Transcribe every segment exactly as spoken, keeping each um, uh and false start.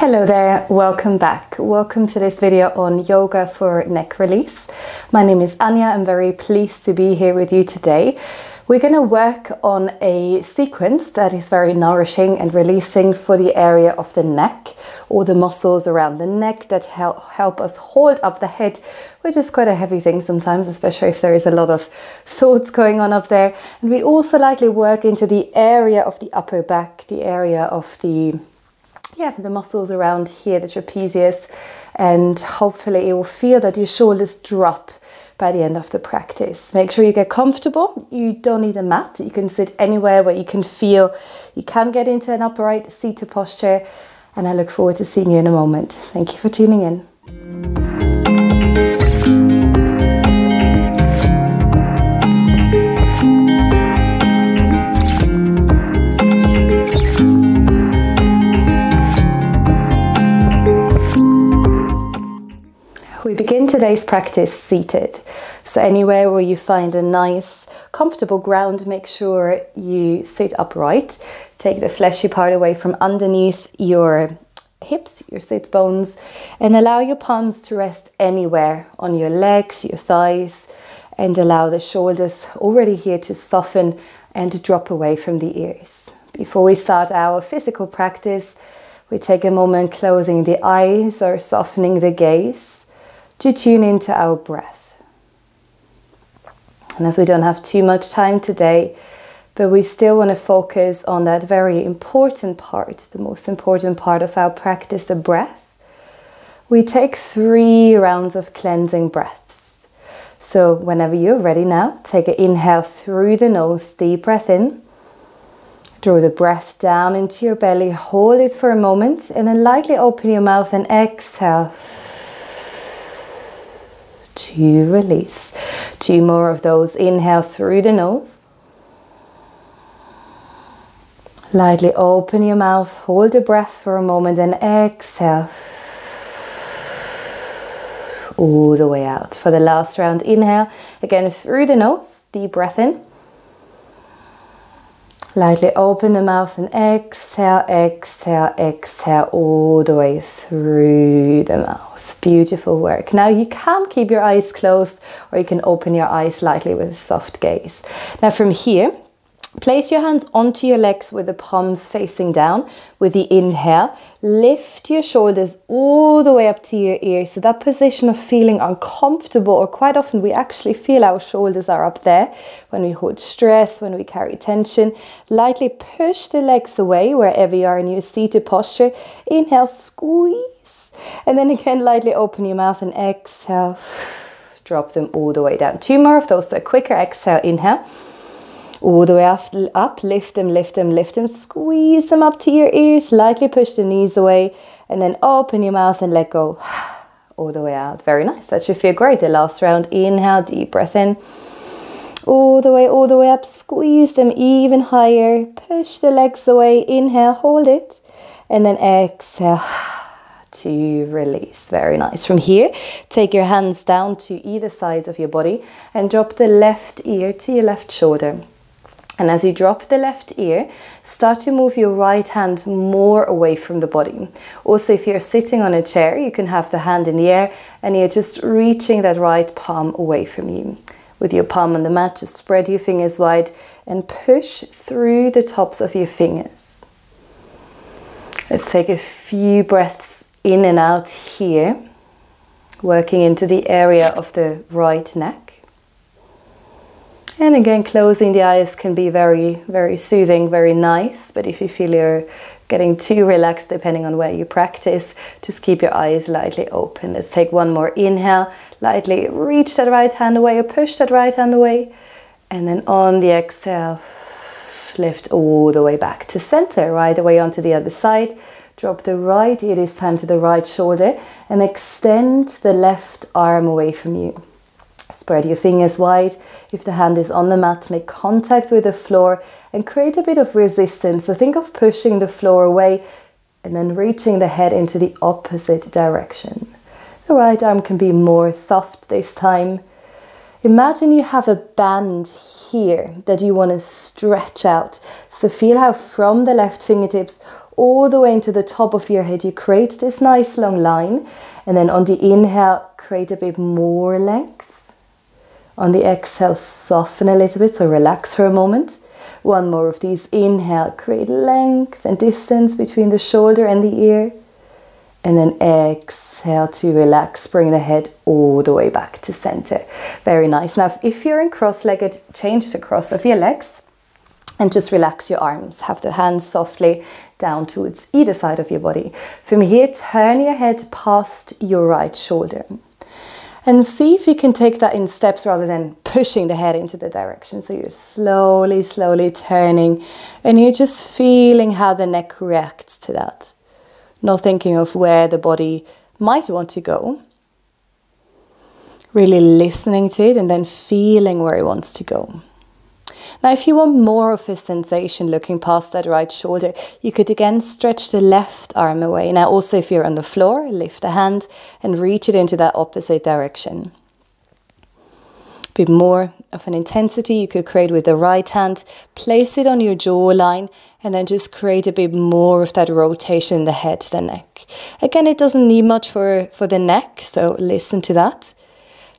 Hello there, welcome back. Welcome to this video on yoga for neck release. My name is Anya. I'm very pleased to be here with you today. We're going to work on a sequence that is very nourishing and releasing for the area of the neck, or the muscles around the neck that help, help us hold up the head, which is quite a heavy thing sometimes, especially if there is a lot of thoughts going on up there. And we also likely work into the area of the upper back, the area of the Yeah, the muscles around here, the trapezius, and hopefully you will feel that your shoulders drop by the end of the practice. Make sure you get comfortable. You don't need a mat. You can sit anywhere where you can feel you can get into an upright seated posture, and I look forward to seeing you in a moment. Thank you for tuning in. We begin today's practice seated. So anywhere where you find a nice, comfortable ground, make sure you sit upright. Take the fleshy part away from underneath your hips, your sits bones, and allow your palms to rest anywhere on your legs, your thighs, and allow the shoulders already here to soften and drop away from the ears. Before we start our physical practice, we take a moment closing the eyes or softening the gaze to tune into our breath. And as we don't have too much time today, but we still want to focus on that very important part, the most important part of our practice, the breath, we take three rounds of cleansing breaths. So whenever you're ready now, take an inhale through the nose, deep breath in, draw the breath down into your belly, hold it for a moment, and then lightly open your mouth and exhale to release. Two more of those. Inhale through the nose. Lightly open your mouth, hold the breath for a moment, and exhale all the way out. For the last round, inhale again through the nose, deep breath in. Lightly open the mouth and exhale, exhale, exhale all the way through the mouth. Beautiful work. Now you can keep your eyes closed, or you can open your eyes lightly with a soft gaze. Now from here, place your hands onto your legs with the palms facing down. With the inhale, lift your shoulders all the way up to your ears. So that position of feeling uncomfortable, or quite often we actually feel our shoulders are up there when we hold stress, when we carry tension. Lightly push the legs away wherever you are in your seated posture. Inhale, squeeze. And then again, lightly open your mouth and exhale. Drop them all the way down. Two more of those, so quicker exhale, inhale. All the way up, lift them, lift them, lift them, squeeze them up to your ears, lightly push the knees away, and then open your mouth and let go, all the way out. Very nice, that should feel great. The last round, inhale, deep breath in, all the way, all the way up, squeeze them even higher, push the legs away, inhale, hold it, and then exhale to release. Very nice. From here, take your hands down to either sides of your body and drop the left ear to your left shoulder. And as you drop the left ear, start to move your right hand more away from the body. Also, if you're sitting on a chair, you can have the hand in the air and you're just reaching that right palm away from you. With your palm on the mat, just spread your fingers wide and push through the tops of your fingers. Let's take a few breaths in and out here, working into the area of the right neck. And again, closing the eyes can be very, very soothing, very nice. But if you feel you're getting too relaxed, depending on where you practice, just keep your eyes lightly open. Let's take one more inhale, lightly reach that right hand away or push that right hand away. And then on the exhale, lift all the way back to center, right away onto the other side. Drop the right ear this time to the right shoulder and extend the left arm away from you. Spread your fingers wide. If the hand is on the mat, make contact with the floor and create a bit of resistance. So think of pushing the floor away and then reaching the head into the opposite direction. The right arm can be more soft this time. Imagine you have a band here that you want to stretch out. So feel how from the left fingertips all the way into the top of your head. You create this nice long line, and then on the inhale, create a bit more length. On the exhale, soften a little bit, so relax for a moment. One more of these. Inhale, create length and distance between the shoulder and the ear. And then exhale to relax, bring the head all the way back to center. Very nice. Now, if you're in cross-legged, change the cross of your legs and just relax your arms. Have the hands softly down towards either side of your body. From here, turn your head past your right shoulder. And see if you can take that in steps rather than pushing the head into the direction. So you're slowly, slowly turning, and you're just feeling how the neck reacts to that. Not thinking of where the body might want to go. Really listening to it and then feeling where it wants to go. Now, if you want more of a sensation looking past that right shoulder, you could again stretch the left arm away. Now, also if you're on the floor, lift the hand and reach it into that opposite direction. A bit more of an intensity you could create with the right hand. Place it on your jawline and then just create a bit more of that rotation in the head, the neck. Again, it doesn't need much for, for the neck, so listen to that.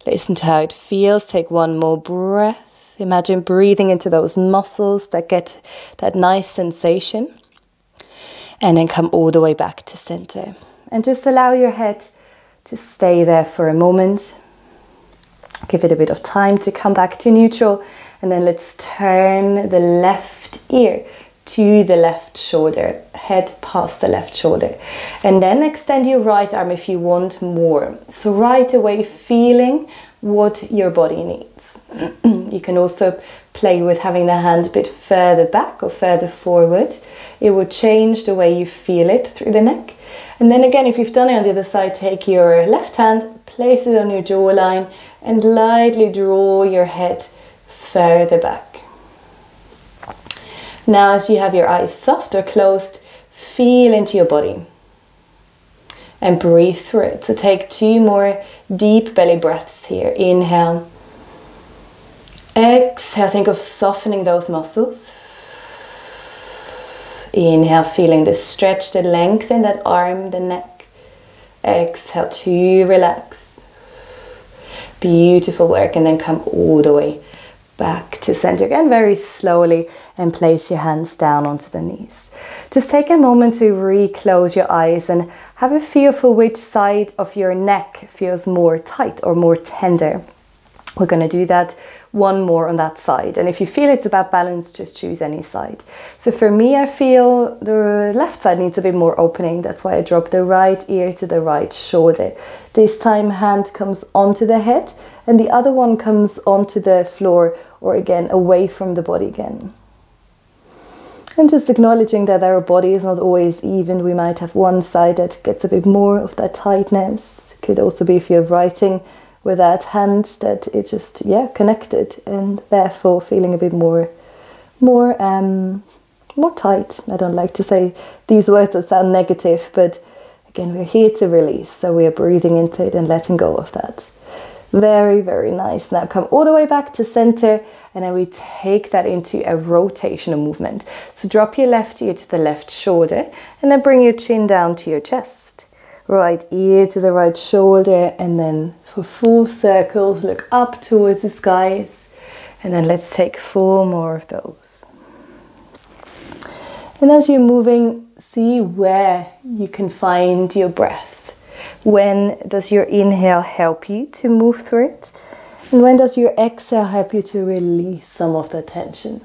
Listen to how it feels. Take one more breath. Imagine breathing into those muscles that get that nice sensation, and then come all the way back to center and just allow your head to stay there for a moment. Give it a bit of time to come back to neutral, and then let's turn the left ear to the left shoulder, head past the left shoulder, and then extend your right arm if you want more. So right away feeling what your body needs. You can also play with having the hand a bit further back or further forward. It will change the way you feel it through the neck. And then again, if you've done it on the other side, take your left hand, place it on your jawline, and lightly draw your head further back. Now, as you have your eyes soft or closed, feel into your body and breathe through it. So take two more deep belly breaths here. Inhale. Exhale, think of softening those muscles. Inhale, feeling the stretch, the length in that arm, the neck. Exhale to relax. Beautiful work, and then come all the way back to center again, very slowly, and place your hands down onto the knees. Just take a moment to reclose your eyes and have a feel for which side of your neck feels more tight or more tender. We're going to do that one more on that side, and if you feel it's about balance, just choose any side. So for me, I feel the left side needs a bit more opening. That's why I drop the right ear to the right shoulder. This time hand comes onto the head and the other one comes onto the floor, or again away from the body again. And just acknowledging that our body is not always even. We might have one side that gets a bit more of that tightness. Could also be if you're writing with that hand, that it's just, yeah, connected, and therefore feeling a bit more, more, um, more tight. I don't like to say these words that sound negative, but again, we're here to release, so we are breathing into it and letting go of that. Very, very nice. Now come all the way back to center, and then we take that into a rotational movement. So drop your left ear to the left shoulder, and then bring your chin down to your chest. Right ear to the right shoulder, and then for four circles, look up towards the skies. And then let's take four more of those. And as you're moving, see where you can find your breath. When does your inhale help you to move through it? And when does your exhale help you to release some of the tension?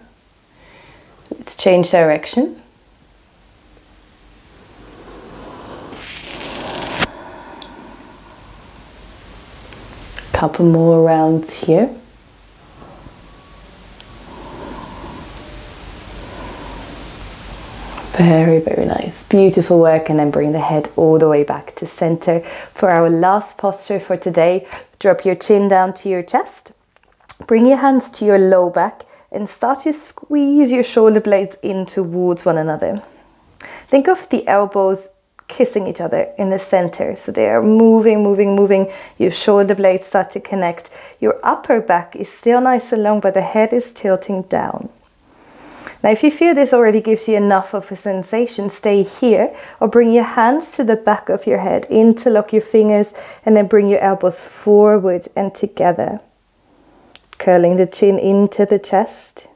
Let's change direction. Couple more rounds here. Very, very nice. Beautiful work, and then bring the head all the way back to center. For our last posture for today, drop your chin down to your chest. Bring your hands to your low back and start to squeeze your shoulder blades in towards one another. Think of the elbows kissing each other in the center. So they are moving, moving, moving. Your shoulder blades start to connect. Your upper back is still nice and long, but the head is tilting down. Now if you feel this already gives you enough of a sensation, stay here or bring your hands to the back of your head, interlock your fingers and then bring your elbows forward and together. Curling the chin into the chest.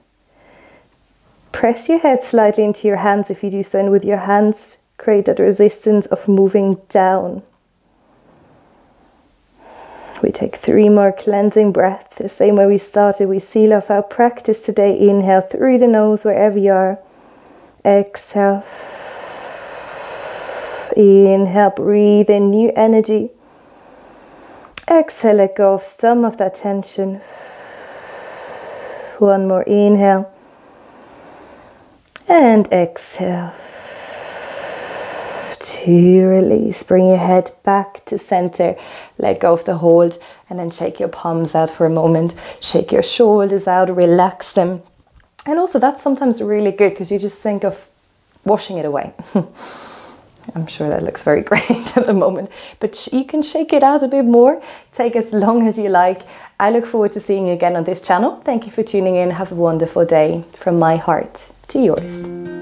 Press your head slightly into your hands if you do so, and with your hands create that resistance of moving down. We take three more cleansing breaths, the same way we started. We seal off our practice today. Inhale through the nose wherever you are. Exhale. Inhale, breathe in new energy. Exhale, let go of some of that tension. One more inhale. And exhale. To release, bring your head back to center, let go of the hold and then shake your palms out for a moment, shake your shoulders out, relax them. And also that's sometimes really good because you just think of washing it away. I'm sure that looks very great at the moment, but you can shake it out a bit more, take as long as you like. I look forward to seeing you again on this channel. Thank you for tuning in. Have a wonderful day from my heart to yours.